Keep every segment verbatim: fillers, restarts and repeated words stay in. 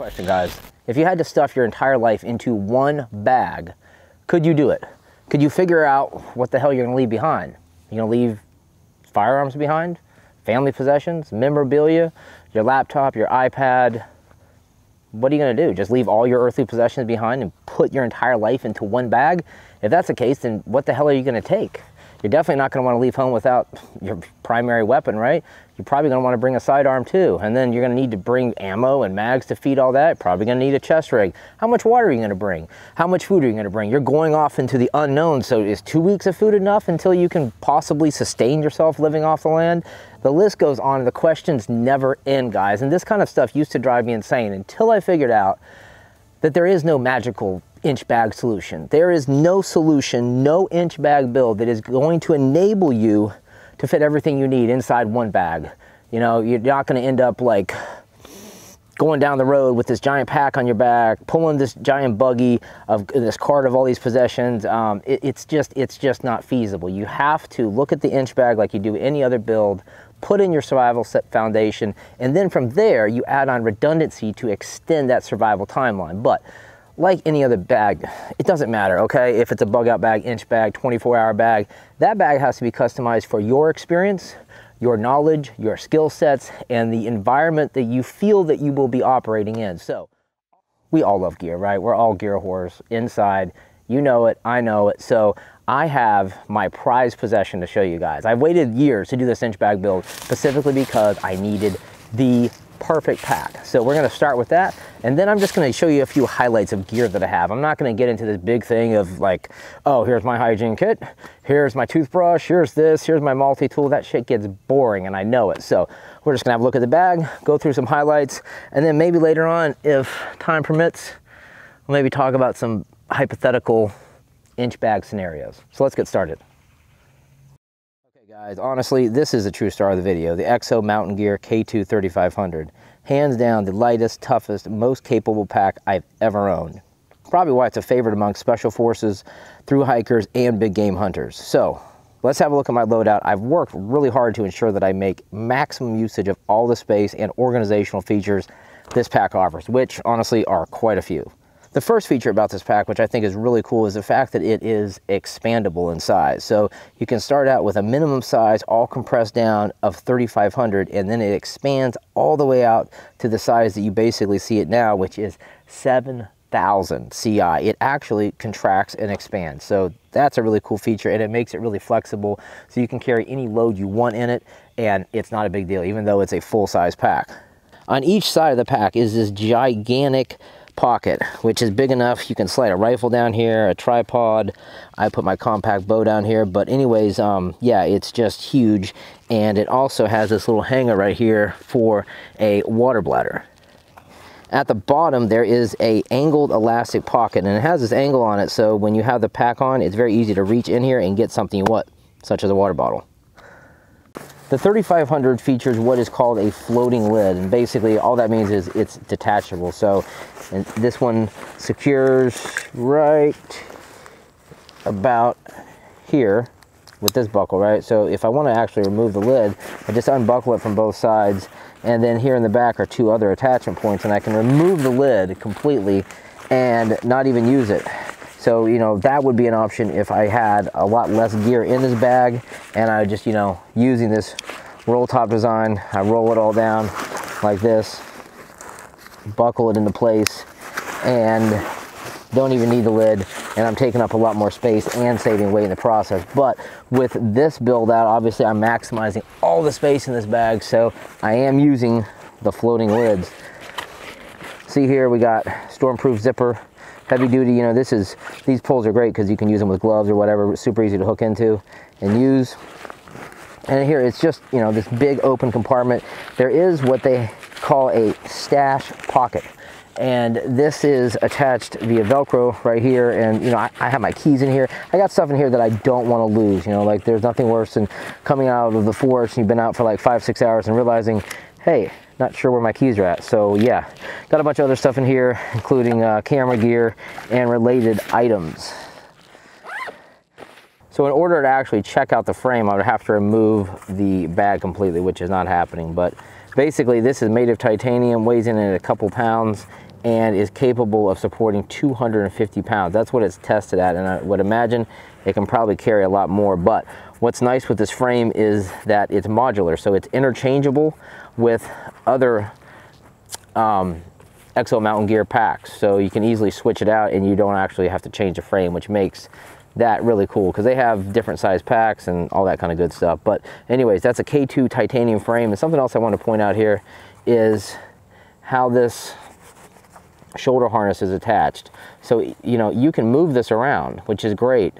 question, guys. If you had to stuff your entire life into one bag, could you do it? Could you figure out what the hell you're gonna leave behind? You're gonna leave firearms behind, family possessions, memorabilia, your laptop, your iPad. What are you gonna do? Just leave all your earthly possessions behind and put your entire life into one bag? If that's the case, then what the hell are you gonna take? You're definitely not gonna wanna leave home without your primary weapon, right? You're probably gonna wanna bring a sidearm too, and then you're gonna need to bring ammo and mags to feed all that. Probably gonna need a chest rig. How much water are you gonna bring? How much food are you gonna bring? You're going off into the unknown, so is two weeks of food enough until you can possibly sustain yourself living off the land? The list goes on, and the questions never end, guys. And this kind of stuff used to drive me insane until I figured out that there is no magical inch bag solution. There is no solution, no inch bag build that is going to enable you to fit everything you need inside one bag. You know, you're not gonna end up like going down the road with this giant pack on your back, pulling this giant buggy of this cart of all these possessions. Um, it, it's just, it's just not feasible. You have to look at the inch bag like you do any other build, put in your survival set foundation, and then from there you add on redundancy to extend that survival timeline. But like any other bag, it doesn't matter, okay? If it's a bug out bag, inch bag, twenty-four hour bag, that bag has to be customized for your experience, your knowledge, your skill sets, and the environment that you feel that you will be operating in. So we all love gear, right? We're all gear whores inside. You know it, I know it. So I have my prized possession to show you guys. I've waited years to do this inch bag build specifically because I needed the perfect pack. So we're gonna start with that, and then I'm just gonna show you a few highlights of gear that I have. I'm not gonna get into this big thing of like, oh, here's my hygiene kit, here's my toothbrush, here's this, here's my multi-tool. That shit gets boring, and I know it. So we're just gonna have a look at the bag, go through some highlights, and then maybe later on, if time permits, we'll maybe talk about some hypothetical inch bag scenarios. So let's get started. Guys, honestly, this is the true star of the video, the Exo Mountain Gear K two thirty-five hundred. Hands down, the lightest, toughest, most capable pack I've ever owned. Probably why it's a favorite among special forces, through hikers, and big game hunters. So let's have a look at my loadout. I've worked really hard to ensure that I make maximum usage of all the space and organizational features this pack offers, which honestly are quite a few. The first feature about this pack, which I think is really cool, is the fact that it is expandable in size. So you can start out with a minimum size, all compressed down, of thirty-five hundred, and then it expands all the way out to the size that you basically see it now, which is seven thousand C I. It actually contracts and expands. So that's a really cool feature, and it makes it really flexible. So you can carry any load you want in it, and it's not a big deal, even though it's a full-size pack. On each side of the pack is this gigantic pocket, which is big enough you can slide a rifle down here, a tripod. I put my compact bow down here, but anyways, um yeah, it's just huge, and it also has this little hanger right here for a water bladder. At the bottom there is a angled elastic pocket, and it has this angle on it, so when you have the pack on, it's very easy to reach in here and get something you want, such as a water bottle. The thirty-five hundred features what is called a floating lid, and basically all that means is it's detachable. So, and this one secures right about here with this buckle, right? So if I want to actually remove the lid, I just unbuckle it from both sides, and then here in the back are two other attachment points, and I can remove the lid completely and not even use it. So, you know, that would be an option if I had a lot less gear in this bag, and I just, you know, using this roll top design, I roll it all down like this, buckle it into place, and don't even need the lid, and I'm taking up a lot more space and saving weight in the process. But with this build out, obviously I'm maximizing all the space in this bag, so I am using the floating lids. See here, we got stormproof zipper. Heavy duty, you know, this is, these pulls are great because you can use them with gloves or whatever. It's super easy to hook into and use. And here it's just, you know, this big open compartment. There is what they call a stash pocket, and this is attached via Velcro right here. And, you know, I, I have my keys in here. I got stuff in here that I don't want to lose. You know, like there's nothing worse than coming out of the forest and you've been out for like five, six hours and realizing, hey, not sure where my keys are at. So yeah, got a bunch of other stuff in here, including uh, camera gear and related items. So in order to actually check out the frame, I would have to remove the bag completely, which is not happening. But basically this is made of titanium, weighs in at a couple pounds, and is capable of supporting two hundred fifty pounds. That's what it's tested at, and I would imagine it can probably carry a lot more. But what's nice with this frame is that it's modular, so it's interchangeable with other um, Exo Mountain Gear packs. So you can easily switch it out and you don't actually have to change the frame, which makes that really cool because they have different size packs and all that kind of good stuff. But anyways, that's a K two titanium frame. And something else I want to point out here is how this shoulder harness is attached. So, you know, you can move this around, which is great.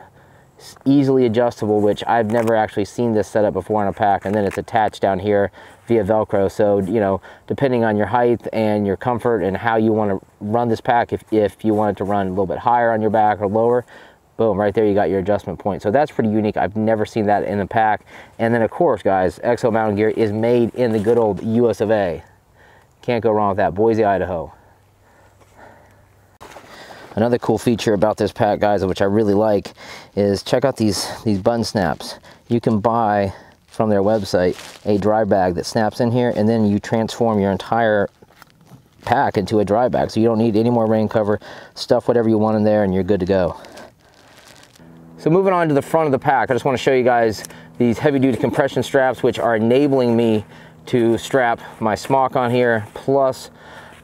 It's easily adjustable, which I've never actually seen this setup before in a pack. And then it's attached down here via Velcro. So, you know, depending on your height and your comfort and how you want to run this pack, if, if you want it to run a little bit higher on your back or lower, boom, right there you got your adjustment point. So that's pretty unique. I've never seen that in a pack. And then of course, guys, Exo Mountain Gear is made in the good old U S of A. Can't go wrong with that, Boise, Idaho. Another cool feature about this pack, guys, which I really like, is check out these, these button snaps. You can buy from their website a dry bag that snaps in here, and then you transform your entire pack into a dry bag. So you don't need any more rain cover. Stuff whatever you want in there and you're good to go. So moving on to the front of the pack, I just want to show you guys these heavy duty compression straps, which are enabling me to strap my smock on here, plus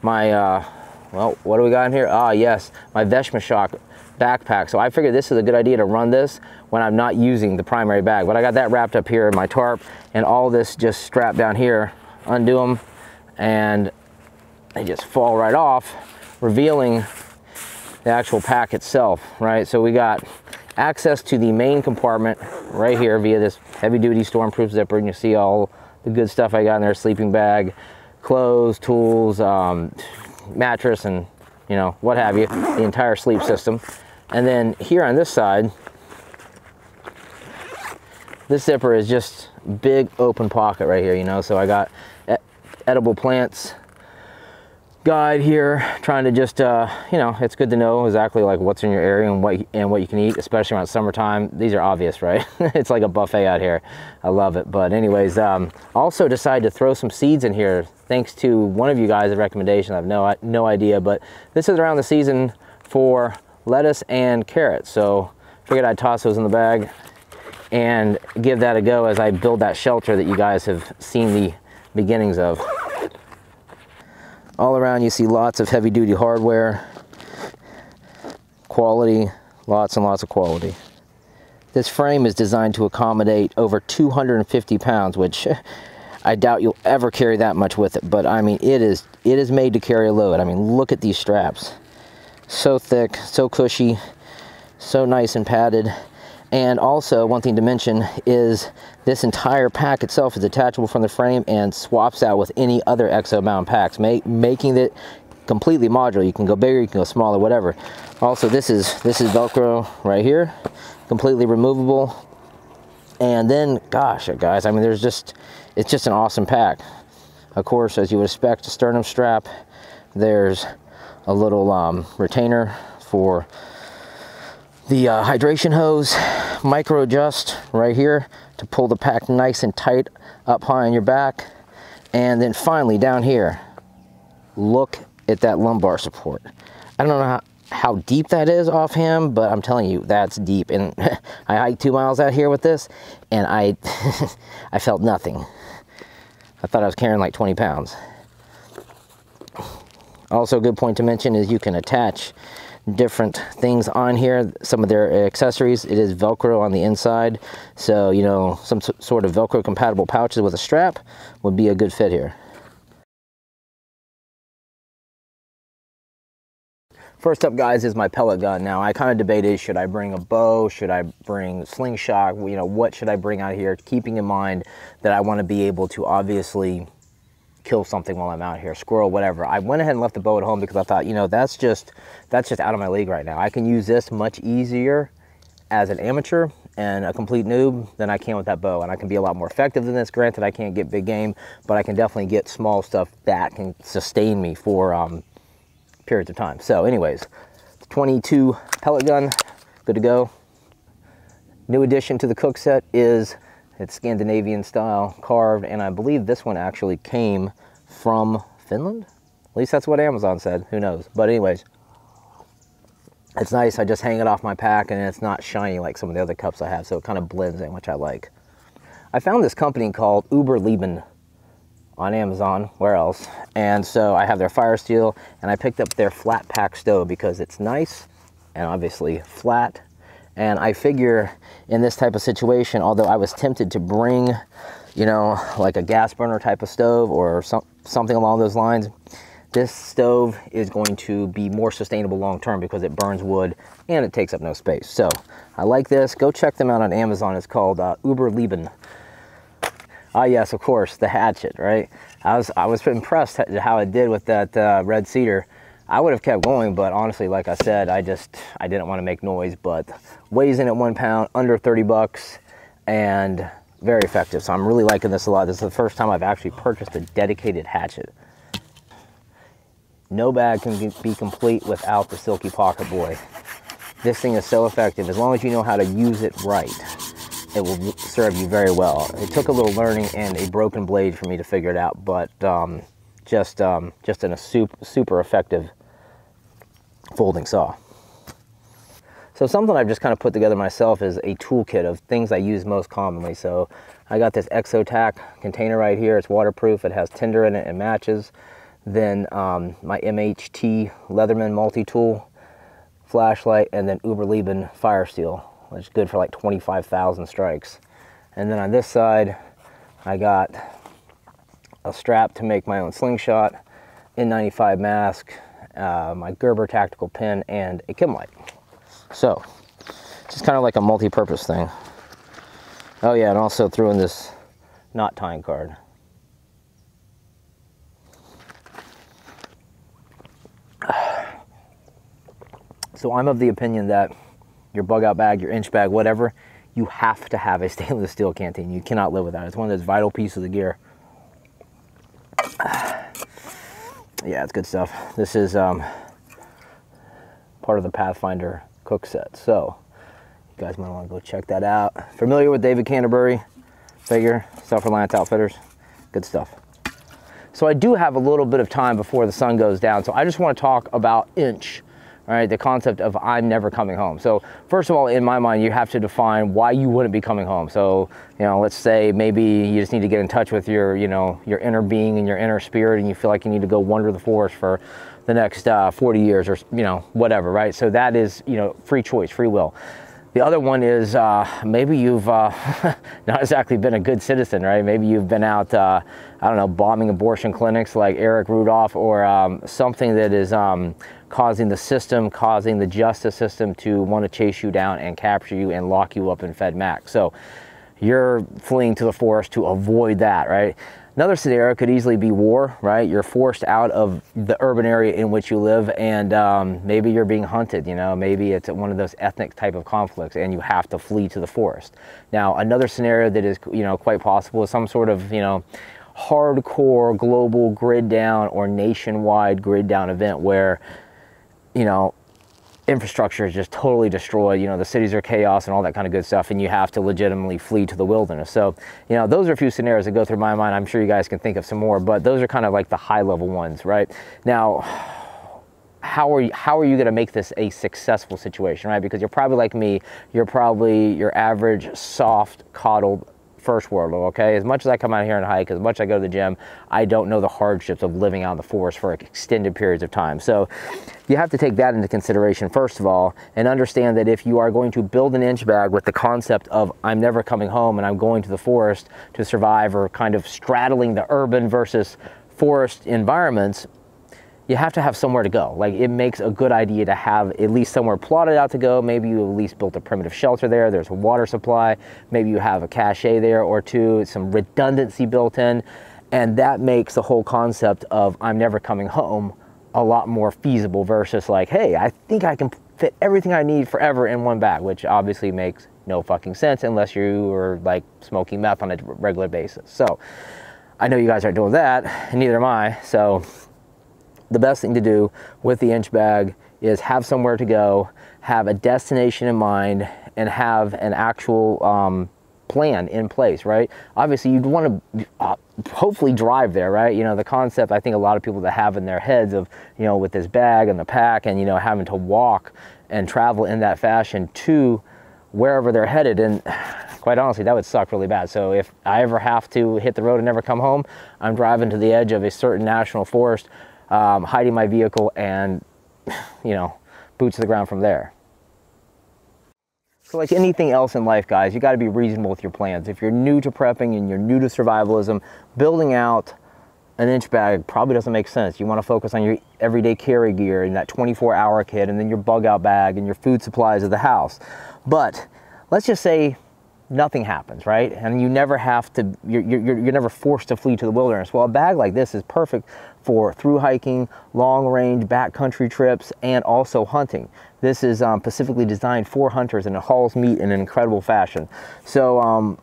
my, uh, well, what do we got in here? Ah, yes, my Veshmashock backpack. So I figured this is a good idea to run this when I'm not using the primary bag, but I got that wrapped up here in my tarp, and all this just strapped down here, undo them, and they just fall right off, revealing the actual pack itself, right? So we got access to the main compartment right here via this heavy duty stormproof zipper, and you see all the good stuff I got in there, sleeping bag, clothes, tools, um, mattress, and you know, what have you, the entire sleep system. And then here on this side, this zipper is just big open pocket right here, you know, so I got edible plants guide here, trying to just uh you know, it's good to know exactly like what's in your area and what and what you can eat, especially around summertime. These are obvious, right? It's like a buffet out here. I love it. But anyways, um also decided to throw some seeds in here thanks to one of you guys' recommendation. I have no no idea, but this is around the season for lettuce and carrots, so figured I'd toss those in the bag and give that a go as I build that shelter that you guys have seen the beginnings of. All around you see lots of heavy duty hardware, quality, lots and lots of quality. This frame is designed to accommodate over two hundred fifty pounds, which I doubt you'll ever carry that much with it, but I mean, it is it is made to carry a load. I mean, look at these straps. So thick, so cushy, so nice and padded. And also, one thing to mention is this entire pack itself is detachable from the frame and swaps out with any other Exo Mountain packs, make, making it completely modular. You can go bigger, you can go smaller, whatever. Also, this is this is Velcro right here, completely removable. And then, gosh, guys, I mean, there's just it's just an awesome pack. Of course, as you would expect, a sternum strap. There's a little um, retainer for the uh, hydration hose, micro adjust right here to pull the pack nice and tight up high on your back. And then finally down here, look at that lumbar support. I don't know how, how deep that is off him, but I'm telling you, that's deep. And I hiked two miles out here with this and I, I felt nothing. I thought I was carrying like twenty pounds. Also a good point to mention is you can attach different things on here, some of their accessories. It is Velcro on the inside, so you know, some sort of Velcro compatible pouches with a strap would be a good fit here. First up, guys, is my pellet gun. Now I kind of debated, should I bring a bow, should I bring slingshot, you know, what should I bring out here, keeping in mind that I want to be able to obviously kill something while I'm out here, squirrel, whatever. I went ahead and left the bow at home because I thought, you know, that's just that's just out of my league right now. I can use this much easier as an amateur and a complete noob than I can with that bow, and I can be a lot more effective than this. Granted, I can't get big game, but I can definitely get small stuff that can sustain me for um, periods of time. So anyways, twenty-two pellet gun, good to go. New addition to the cook set is it's Scandinavian style carved, and I believe this one actually came from Finland At least that's what Amazon said. Who knows? But anyways, it's nice. I just hang it off my pack, and it's not shiny like some of the other cups I have, so it kind of blends in, which I like. I found this company called Uberleben on Amazon, where else? And so I have their fire steel, and I picked up their flat pack stove because it's nice and obviously flat. And I figure in this type of situation, although I was tempted to bring, you know, like a gas burner type of stove or some, something along those lines, this stove is going to be more sustainable long-term because it burns wood and it takes up no space. So I like this. Go check them out on Amazon. It's called uh, Uberleben. Ah, yes, of course, the hatchet, right? I was, I was impressed at how it did with that uh, red cedar. I would have kept going, but honestly, like I said, I just, I didn't want to make noise, but weighs in at one pound, under thirty bucks, and very effective. So I'm really liking this a lot. This is the first time I've actually purchased a dedicated hatchet. No bag can be complete without the Silky Pocket Boy. This thing is so effective. As long as you know how to use it right, it will serve you very well. It took a little learning and a broken blade for me to figure it out, but um, just um, just in a super, super effective folding saw. So something I've just kind of put together myself is a toolkit of things I use most commonly. So I got this ExoTac container right here. It's waterproof. It has tinder in it and matches. Then um, my M H T Leatherman multi-tool, flashlight, and then Uberleben fire steel, which is good for like twenty-five thousand strikes. And then on this side, I got a strap to make my own slingshot, N ninety-five mask, uh, my Gerber tactical pin, and a Kim light. So just kind of like a multi-purpose thing. Oh yeah, and also threw in this knot tying card. So I'm of the opinion that your bug out bag, your inch bag, whatever, you have to have a stainless steel canteen. You cannot live without it. It's one of those vital pieces of gear. Yeah, it's good stuff. This is um, part of the Pathfinder Cookset. So you guys might want to go check that out. Familiar with David Canterbury, figure, Self-Reliance Outfitters, good stuff. So I do have a little bit of time before the sun goes down. So I just want to talk about INCH, all right, the concept of I'm never coming home. So first of all, in my mind, you have to define why you wouldn't be coming home. So, you know, let's say maybe you just need to get in touch with your, you know, your inner being and your inner spirit, and you feel like you need to go wander the forest for the next uh, forty years or, you know, whatever, right? So that is, you know, free choice, free will. The other one is uh, maybe you've uh, not exactly been a good citizen, right? Maybe you've been out, uh, I don't know, bombing abortion clinics like Eric Rudolph, or um, something that is um, causing the system, causing the justice system to want to chase you down and capture you and lock you up in FedMax. So you're fleeing to the forest to avoid that, right? Another scenario could easily be war, right? You're forced out of the urban area in which you live, and um, maybe you're being hunted, you know, maybe it's one of those ethnic type of conflicts and you have to flee to the forest. Now, another scenario that is, you know, quite possible is some sort of, you know, hardcore global grid down or nationwide grid down event where, you know, infrastructure is just totally destroyed, you know, the cities are chaos and all that kind of good stuff, and you have to legitimately flee to the wilderness. So, you know, those are a few scenarios that go through my mind. I'm sure you guys can think of some more, but those are kind of like the high level ones, right? Now, how are you, how are you going to make this a successful situation, right? Because you're probably like me, you're probably your average soft coddled first world, okay? As much as I come out here and hike, as much as I go to the gym, I don't know the hardships of living out in the forest for extended periods of time. So you have to take that into consideration, first of all, and understand that if you are going to build an inch bag with the concept of I'm never coming home and I'm going to the forest to survive, or kind of straddling the urban versus forest environments, you have to have somewhere to go. Like, it makes a good idea to have at least somewhere plotted out to go. Maybe you at least built a primitive shelter there. There's a water supply. Maybe you have a cache there or two, some redundancy built in. And that makes the whole concept of I'm never coming home a lot more feasible versus like, hey, I think I can fit everything I need forever in one bag, which obviously makes no fucking sense unless you are like smoking meth on a regular basis. So I know you guys aren't doing that, and neither am I. So the best thing to do with the inch bag is have somewhere to go, have a destination in mind, and have an actual um, plan in place, right? Obviously, you'd want to uh, hopefully drive there, right? You know, the concept I think a lot of people that have in their heads of, you know, with this bag and the pack and, you know, having to walk and travel in that fashion to wherever they're headed. And quite honestly, that would suck really bad. So if I ever have to hit the road and never come home, I'm driving to the edge of a certain national forest, um, hiding my vehicle and, you know, boots to the ground from there. So like anything else in life, guys, you got to be reasonable with your plans. If you're new to prepping and you're new to survivalism, building out an inch bag probably doesn't make sense. You want to focus on your everyday carry gear and that twenty-four hour kit, and then your bug out bag and your food supplies of the house. But let's just say nothing happens, right? And you never have to, you're, you're, you're never forced to flee to the wilderness. Well, a bag like this is perfect for through hiking, long range, backcountry trips, and also hunting. This is um, specifically designed for hunters, and it hauls meat in an incredible fashion. So um,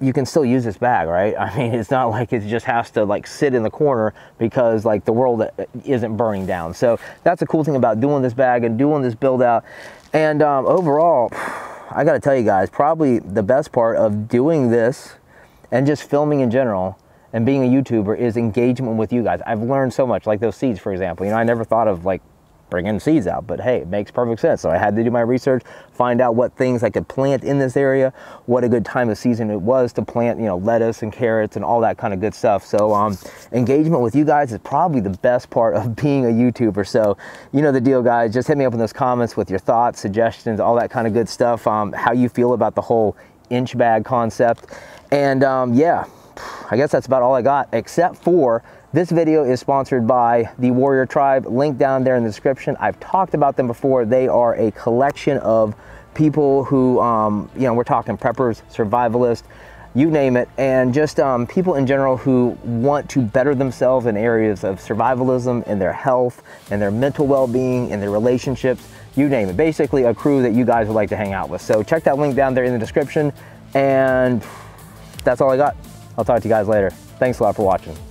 you can still use this bag, right? I mean, it's not like it just has to like sit in the corner because like the world isn't burning down. So that's the cool thing about doing this bag and doing this build out. And um, overall, I gotta tell you guys, probably the best part of doing this and just filming in general and being a YouTuber is engagement with you guys. I've learned so much, like those seeds, for example. You know, I never thought of like bringing seeds out, but hey, it makes perfect sense. So I had to do my research, find out what things I could plant in this area, what a good time of season it was to plant, you know, lettuce and carrots and all that kind of good stuff. So um, engagement with you guys is probably the best part of being a YouTuber. So you know the deal, guys, just hit me up in those comments with your thoughts, suggestions, all that kind of good stuff, um, how you feel about the whole inch bag concept. And um, yeah, I guess that's about all I got, except for this video is sponsored by the Warrior Tribe, link down there in the description. I've talked about them before. They are a collection of people who, um, you know, we're talking preppers, survivalists, you name it, and just um, people in general who want to better themselves in areas of survivalism, in their health, in their mental well-being, in their relationships, you name it. Basically a crew that you guys would like to hang out with. So check that link down there in the description, and that's all I got. I'll talk to you guys later. Thanks a lot for watching.